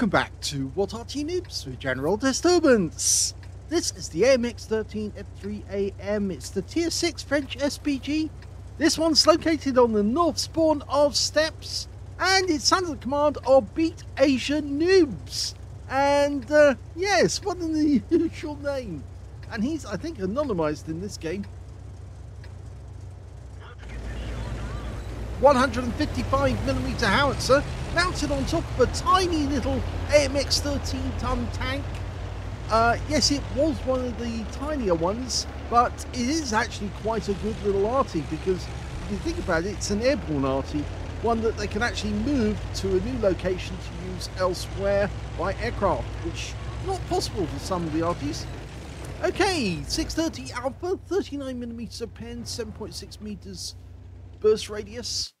welcome back to What Are T-Noobs with General Disturbance. This is the AMX 13 F3 AM. It's the Tier 6 French SPG. This one's located on the north spawn of Steps, and it's under the command of beatasianoobs. And yes, what an unusual name. And he's, I think, anonymized in this game. 155mm howitzer mounted on top of a tiny little AMX 13-ton tank. Yes, it was one of the tinier ones, but it is actually quite a good little arty, because if you think about it, it's an airborne arty, one that they can actually move to a new location to use elsewhere by aircraft, which is not possible for some of the arties. Okay, 630 Alpha, 39mm pen, 7.6 meters burst radius.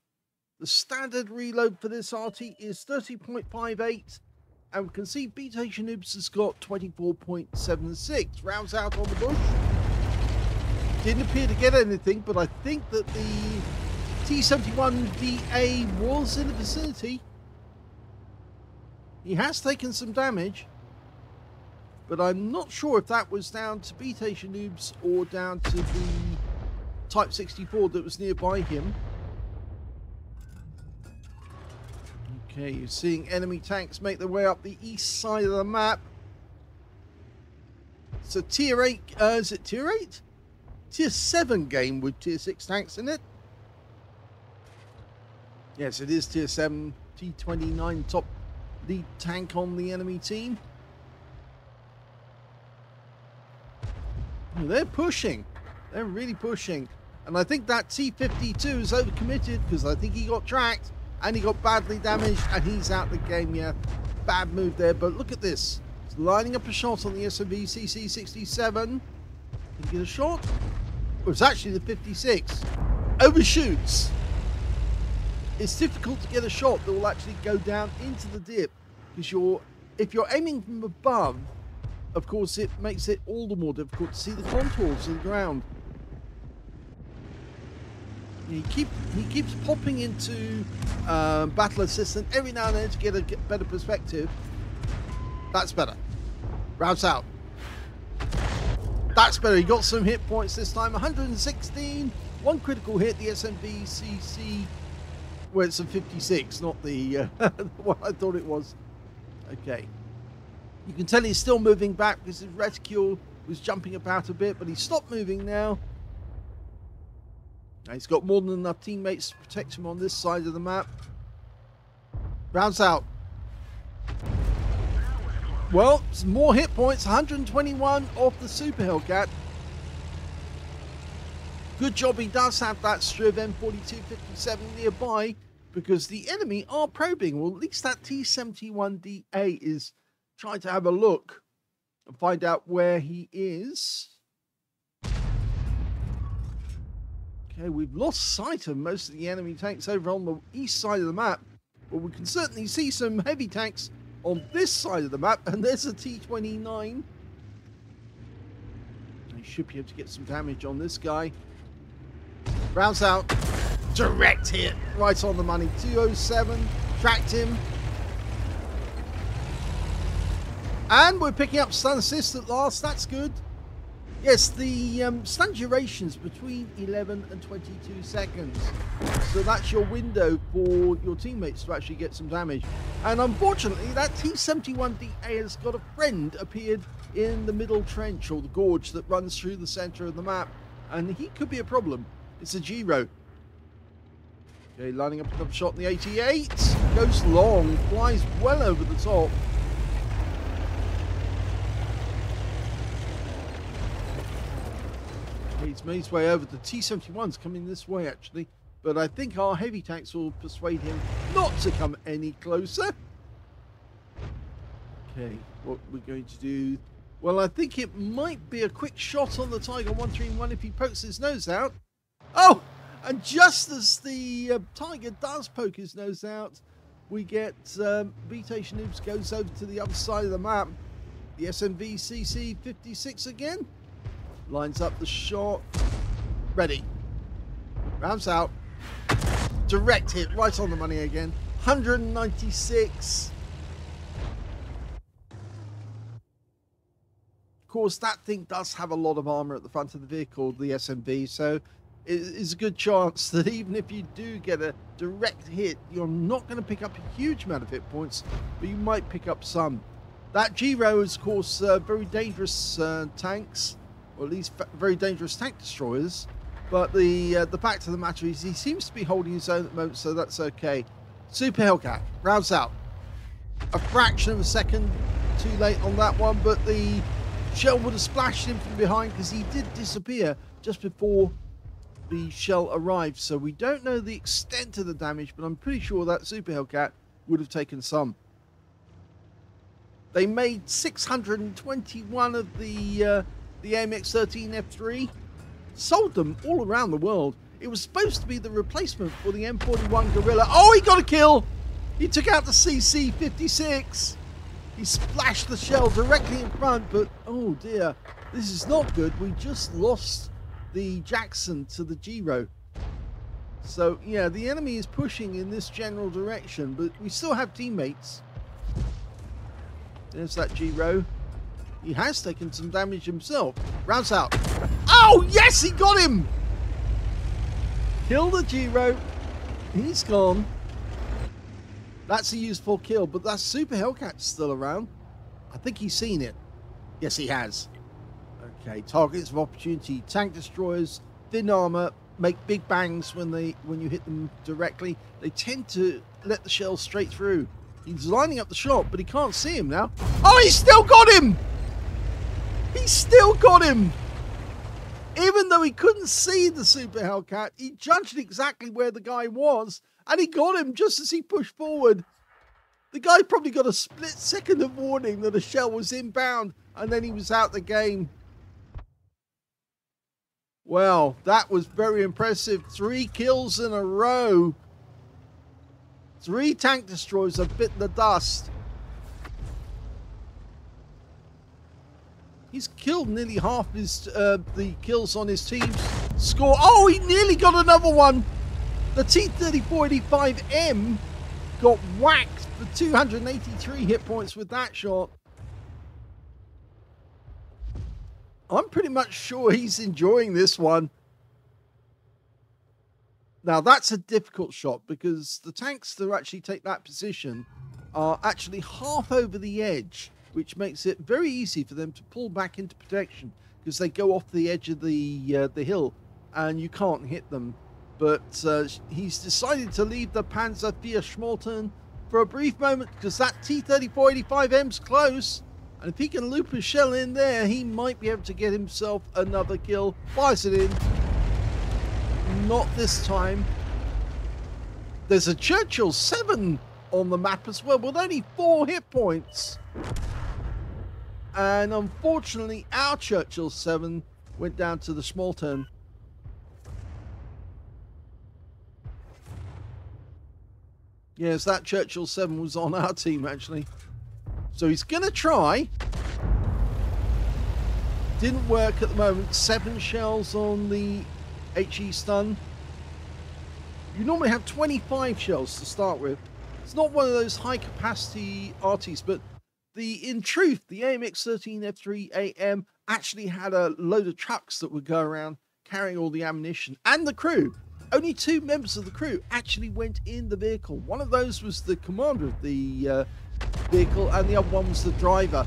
The standard reload for this arty is 30.58, and we can see beatasianoobs has got 24.76 rounds out on the bush. Didn't appear to get anything, but I think that the T71DA was in the vicinity. He has taken some damage, but I'm not sure if that was down to beatasianoobs or down to the Type 64 that was nearby him. Okay, you're seeing enemy tanks make their way up the east side of the map. It's a tier 8, is it tier 8? Tier 7 game with tier 6 tanks in it. Yes, it is tier 7, T29 top lead tank on the enemy team. Oh, they're pushing. They're really pushing. And I think that T52 is overcommitted, because I think he got tracked and he got badly damaged and he's out the game. Yeah, bad move there. But look at this. He's lining up a shot on the SMV CC-67. Can he get a shot? Well, it's actually the 56. Overshoots. It's difficult to get a shot that will actually go down into the dip, because if you're aiming from above, of course, it makes it all the more difficult to see the contours of the ground. He keeps popping into battle assistant every now and then to get a better perspective. That's better. Routes out. That's better. He got some hit points this time. 116. One critical hit. The SMV CC. Well, it's a 56, not the what I thought it was. Okay. You can tell he's still moving back because his reticule was jumping about a bit, but he stopped moving now. Now he's got more than enough teammates to protect him on this side of the map. Rounds out. Well, some more hit points. 121 off the Super Hellcat. Good job he does have that Strv M4257 nearby, because the enemy are probing. Well, at least that T71DA is trying to have a look and find out where he is. Okay, we've lost sight of most of the enemy tanks over on the east side of the map, but we can certainly see some heavy tanks on this side of the map, and there's a T-29. I should be able to get some damage on this guy. Rounds out. Direct hit. Right on the money. 207. Tracked him. And we're picking up stun assist at last. That's good. Yes, the stun duration's between 11 and 22 seconds. So that's your window for your teammates to actually get some damage. And unfortunately, that T-71DA has got a friend appeared in the middle trench, or the gorge that runs through the center of the map. And he could be a problem. It's a G-Row. Okay, lining up another shot in the 88. Goes long, flies well over the top. He's made his way over. The T-71's coming this way, actually. But I think our heavy tanks will persuade him not to come any closer. Okay, what we're going to do... Well, I think it might be a quick shot on the Tiger 131 if he pokes his nose out. Oh! And just as the Tiger does poke his nose out, we get beatasianoobs goes over to the other side of the map. The SMV CC-56 again. Lines up the shot. Ready. Rounds out. Direct hit. Right on the money again. 196. course, that thing does have a lot of armor at the front of the vehicle, the SMV, so it's a good chance that even if you do get a direct hit, you're not going to pick up a huge amount of hit points, but you might pick up some. That G-Row is, of course, very dangerous tanks, or at least very dangerous tank destroyers, but the fact of the matter is he seems to be holding his own at the moment, so that's okay. Super Hellcat rounds out. A fraction of a second too late on that one, but the shell would have splashed him from behind because he did disappear just before the shell arrived. So we don't know the extent of the damage, but I'm pretty sure that Super Hellcat would have taken some. They made 621 of the AMX 13 F3, sold them all around the world. It was supposed to be the replacement for the M41 gorilla. Oh, he got a kill! He took out the CC-56. He splashed the shell directly in front, but oh dear, this is not good. We just lost the Jackson to the G-Row. So yeah, the enemy is pushing in this general direction, but we still have teammates. There's that G-Row. He has taken some damage himself. Rounds out. Oh yes, he got him! Kill the G-Row. He's gone. That's a useful kill, but that Super Hellcat's still around. I think he's seen it. Yes, he has. Okay, targets of opportunity. Tank destroyers, thin armor, make big bangs when you hit them directly. They tend to let the shell straight through. He's lining up the shot, but he can't see him now. Oh, he's still got him! He still got him! Even though he couldn't see the Super Hellcat, he judged exactly where the guy was, and he got him just as he pushed forward. The guy probably got a split second of warning that a shell was inbound, and then he was out the game. Well, that was very impressive. 3 kills in a row. 3 tank destroyers have bitten the dust. He's killed nearly half his the kills on his team's score. Oh, he nearly got another one. The T-34-85M got whacked for 283 hit points with that shot. I'm pretty much sure he's enjoying this one. Now, that's a difficult shot because the tanks that actually take that position are actually half over the edge, which makes it very easy for them to pull back into protection because they go off the edge of the hill and you can't hit them. But he's decided to leave the Panzer via for a brief moment because that T-34-85M's close. And if he can loop a shell in there, he might be able to get himself another kill. Fires it in. Not this time. There's a Churchill 7 on the map as well with only 4 hit points. And unfortunately, our Churchill 7 went down to the Schmoltern. Yes, that Churchill 7 was on our team, actually. So he's going to try. Didn't work at the moment. 7 shells on the HE stun. You normally have 25 shells to start with. It's not one of those high-capacity arties, but in truth, the AMX 13 F3 AM actually had a load of trucks that would go around carrying all the ammunition and the crew. Only 2 members of the crew actually went in the vehicle. One of those was the commander of the vehicle and the other one was the driver.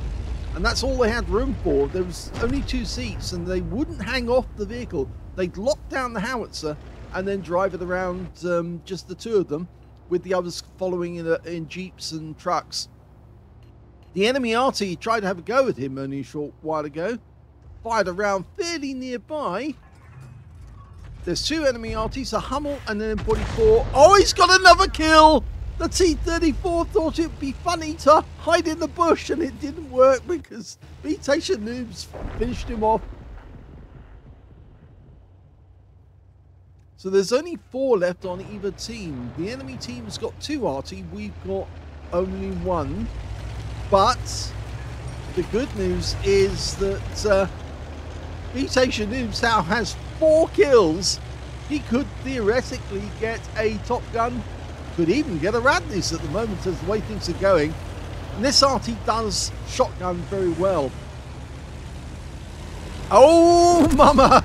And that's all they had room for. There was only 2 seats and they wouldn't hang off the vehicle. They'd lock down the howitzer and then drive it around, just the 2 of them, with the others following in jeeps and trucks. The enemy arty tried to have a go at him only a short while ago. Fired a round fairly nearby. There's 2 enemy RTs, a Hummel and an M44. Oh, he's got another kill! The T-34 thought it'd be funny to hide in the bush, and it didn't work because beatasianoobs finished him off. So there's only 4 left on either team. The enemy team has got 2 RT, we've got only 1. But the good news is that beatasianoobs now has 4 kills. He could theoretically get a Top Gun, could even get a Radney's at the moment as the way things are going. And this arty does shotgun very well. Oh, mama!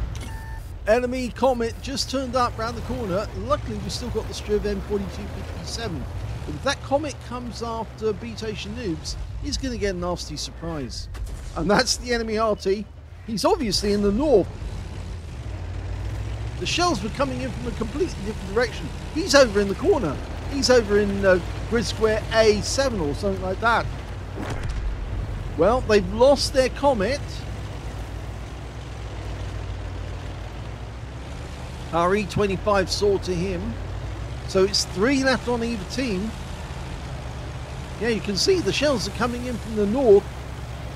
Enemy Comet just turned up round the corner. Luckily, we've still got the Strv M4257. But if that Comet comes after Beatation Noobs, he's going to get a nasty surprise. And that's the enemy RT. He's obviously in the north. The shells were coming in from a completely different direction. He's over in the corner. He's over in Grid Square A7 or something like that. Well, they've lost their Comet. Our E25 saw to him. So it's three left on either team. Yeah, you can see the shells are coming in from the north,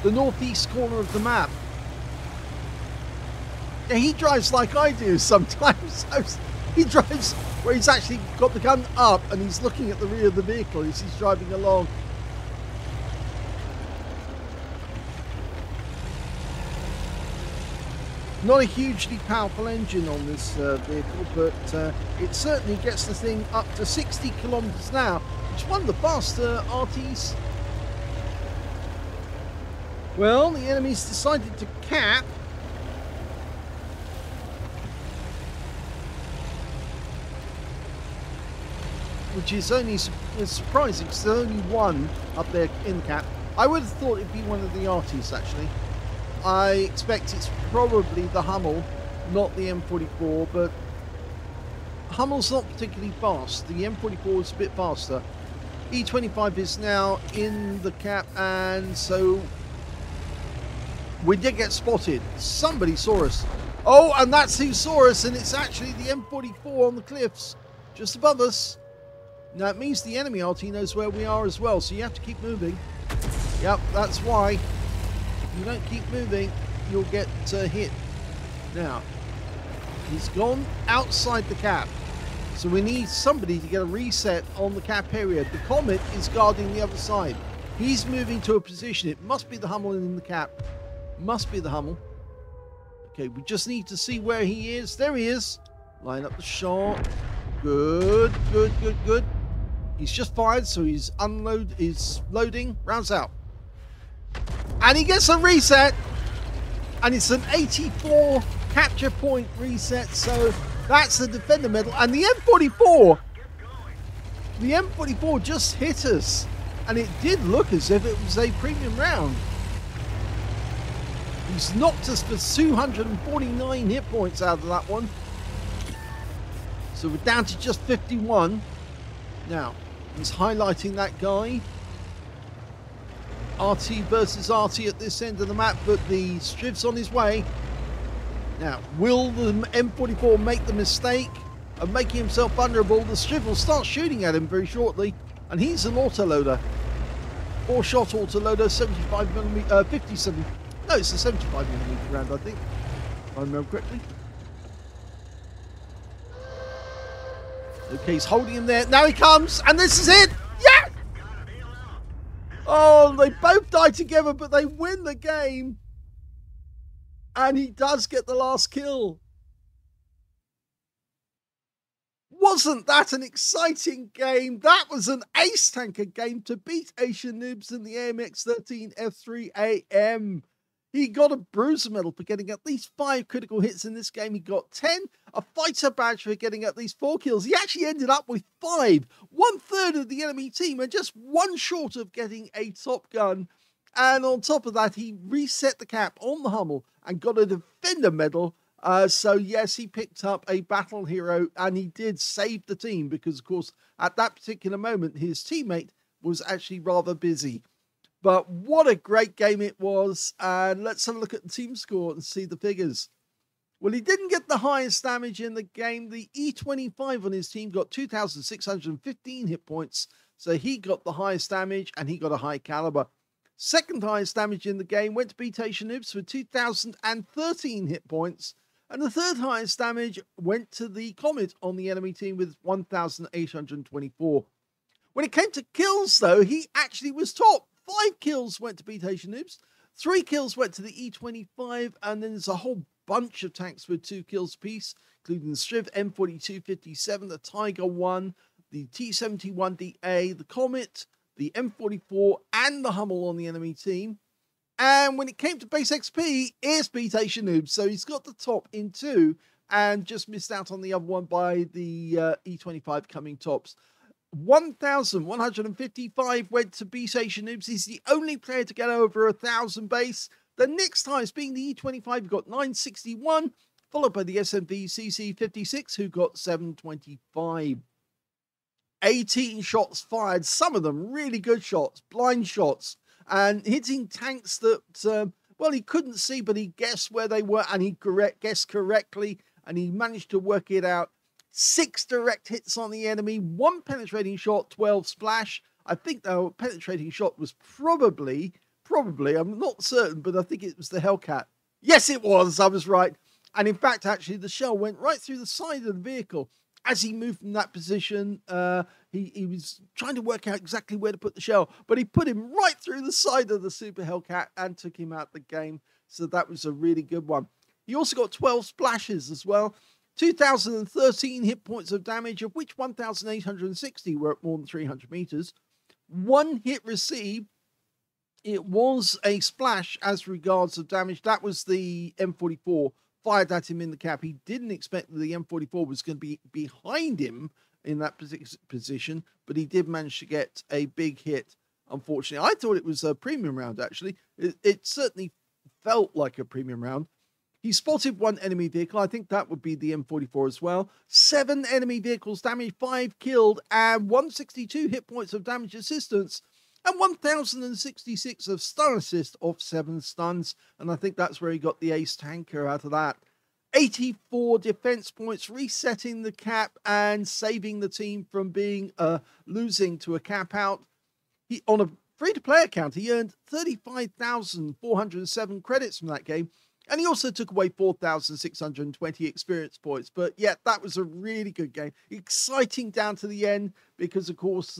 the northeast corner of the map. Yeah, he drives like I do sometimes. He drives where he's actually got the gun up and he's looking at the rear of the vehicle as he's driving along. Not a hugely powerful engine on this vehicle, but it certainly gets the thing up to 60 kilometers an hour. It's one of the faster RTs. Well, the enemy's decided to cap. Which is only surprising, because there's only one up there in cap. I would have thought it'd be one of the RTs, actually. I expect it's probably the Hummel, not the M44, but Hummel's not particularly fast. The M44 is a bit faster. E25 is now in the cap, and so we did get spotted. Somebody saw us. Oh, and that's who saw us, and it's actually the M44 on the cliffs just above us. Now, it means the enemy RT knows where we are as well, so you have to keep moving. Yep, that's why. You don't keep moving, you'll get hit. Now, he's gone outside the cap. So we need somebody to get a reset on the cap area. The Comet is guarding the other side. He's moving to a position. It must be the Hummel in the cap. Must be the Hummel. Okay, we just need to see where he is. There he is. Line up the shot. Good, good, good, good. He's just fired, so he's loading. Rounds out. And he gets a reset, and it's an 84 capture point reset, so that's the Defender medal. And the M44, just hit us, and it did look as if it was a premium round. He's knocked us for 249 hit points out of that one, so we're down to just 51. Now, he's highlighting that guy. RT versus RT at this end of the map, but the Striv's on his way. Now, will the M44 make the mistake of making himself vulnerable? The Striv will start shooting at him very shortly, and he's an autoloader. Four-shot autoloader, 75mm, 57. No, it's a 75mm round, I think, if I remember correctly. Okay, he's holding him there. Now he comes, and this is it! Oh, they both die together, but they win the game. And he does get the last kill. Wasn't that an exciting game? That was an ace tanker game to beat Asian Noobs in the AMX 13 F3 AM. He got a bruiser medal for getting at least 5 critical hits in this game. He got 10, a fighter badge for getting at least 4 kills. He actually ended up with 5, 1/3 of the enemy team, and just 1 short of getting a top gun. And on top of that, he reset the cap on the Hummel and got a Defender medal. So yes, he picked up a battle hero, and he did save the team because, of course, at that particular moment, his teammate was actually rather busy. But what a great game it was. And let's have a look at the team score and see the figures. Well, he didn't get the highest damage in the game. The E25 on his team got 2,615 hit points. So he got the highest damage, and he got a high caliber. Second highest damage in the game went to beatasianoobs for 2,013 hit points. And the third highest damage went to the Comet on the enemy team with 1,824. When it came to kills, though, he actually was top. 5 kills went to beatasianoobs, 3 kills went to the E25, and then there's a whole bunch of tanks with 2 kills apiece, including the Strv M4257, the Tiger 1, the T71DA, the Comet, the M44, and the Hummel on the enemy team. And when it came to base XP, it's beatasianoobs. So he's got the top in two and just missed out on the other one by the E25 coming tops. 1,155 went to beatasianoobs. He's the only player to get over 1,000 base. The next highest being the E25, who got 961, followed by the SMV CC56, who got 725. 18 shots fired, some of them really good shots, blind shots, and hitting tanks that, well, he couldn't see, but he guessed where they were, and he guessed correctly, and he managed to work it out. 6 direct hits on the enemy, 1 penetrating shot, 12 splash. I think the penetrating shot was probably, I'm not certain, but I think it was the Hellcat. Yes, it was. I was right. And in fact, actually, the shell went right through the side of the vehicle. As he moved from that position, he was trying to work out exactly where to put the shell, but he put him right through the side of the Super Hellcat and took him out the game. So that was a really good one. He also got 12 splashes as well. 2,013 hit points of damage, of which 1,860 were at more than 300 meters. 1 hit received. It was a splash as regards of damage. That was the M44. Fired at him in the cap. He didn't expect that the M44 was going to be behind him in that position, but he did manage to get a big hit, unfortunately. I thought it was a premium round, actually. It certainly felt like a premium round. He spotted 1 enemy vehicle. I think that would be the M44 as well. 7 enemy vehicles damaged, 5 killed, and 162 hit points of damage assistance, and 1,066 of stun assist off 7 stuns. And I think that's where he got the ace tanker out of that. 84 defense points, resetting the cap and saving the team from being losing to a cap out. He, on a free-to-play account, he earned 35,407 credits from that game. And he also took away 4,620 experience points. But, yeah, that was a really good game. Exciting down to the end because, of course...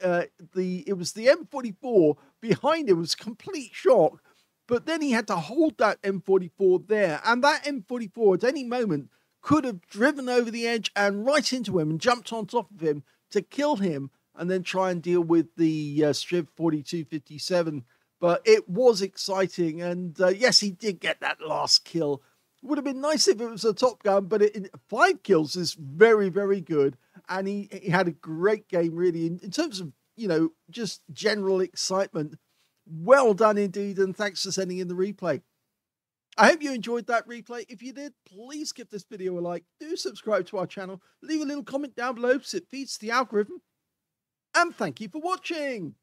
it was the M44 behind him. It was complete shock, but then he had to hold that M44 there, and that M44 at any moment could have driven over the edge and right into him and jumped on top of him to kill him and then try and deal with the Strv m4257. But it was exciting, and yes, he did get that last kill. It would have been nice if it was a Top Gun, but 5 kills is very, very good. And he had a great game, really, in terms of, you know, just general excitement. Well done indeed, and thanks for sending in the replay. I hope you enjoyed that replay. If you did, please give this video a like. Do subscribe to our channel. Leave a little comment down below because it feeds the algorithm. And thank you for watching.